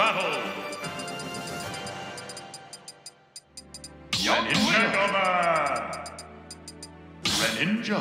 battle. Greninja Man. Greninja.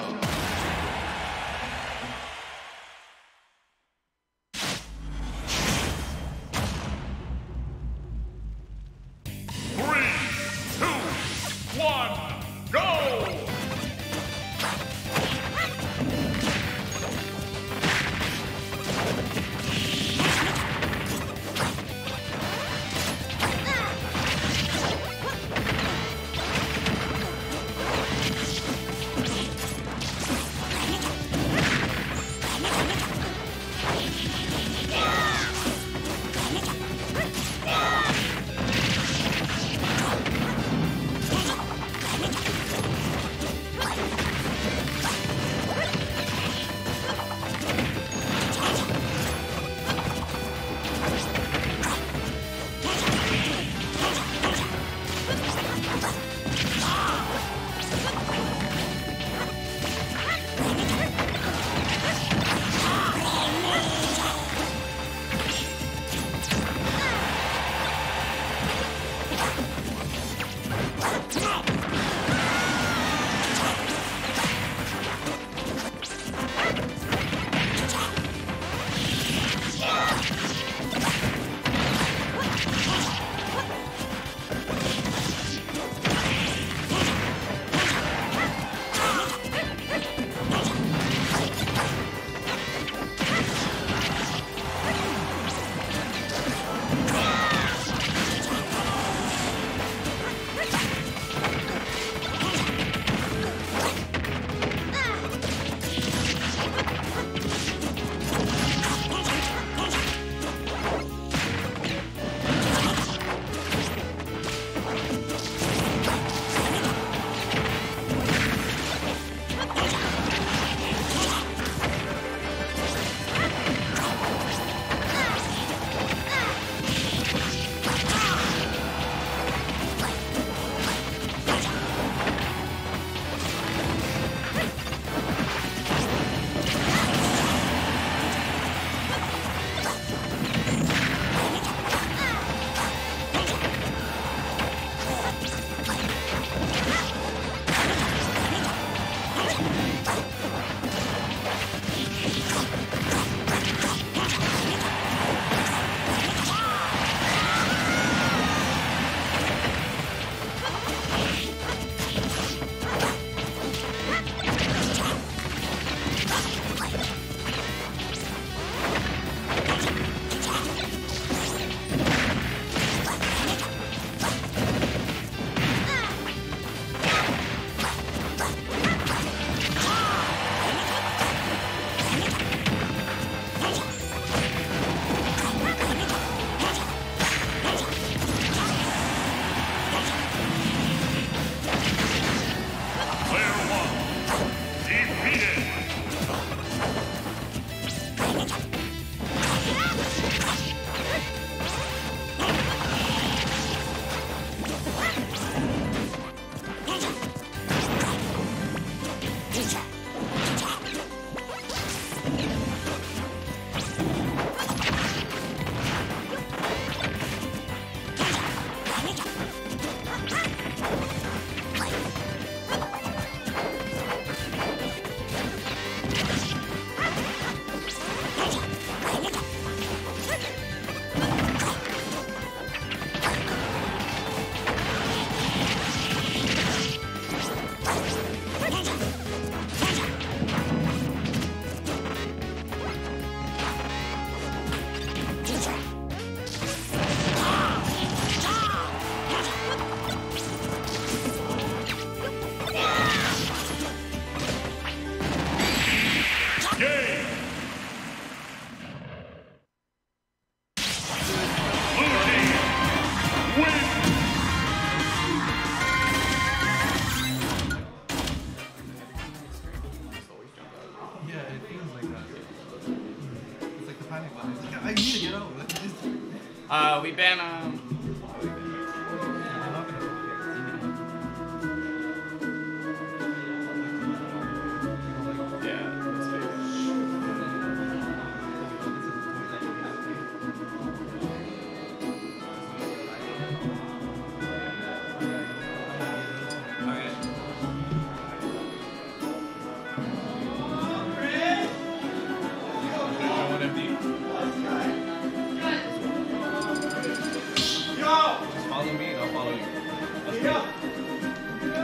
We ban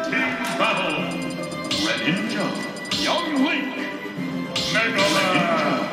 Team Battle. Greninja. Young Link. Mega Man.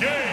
Yeah!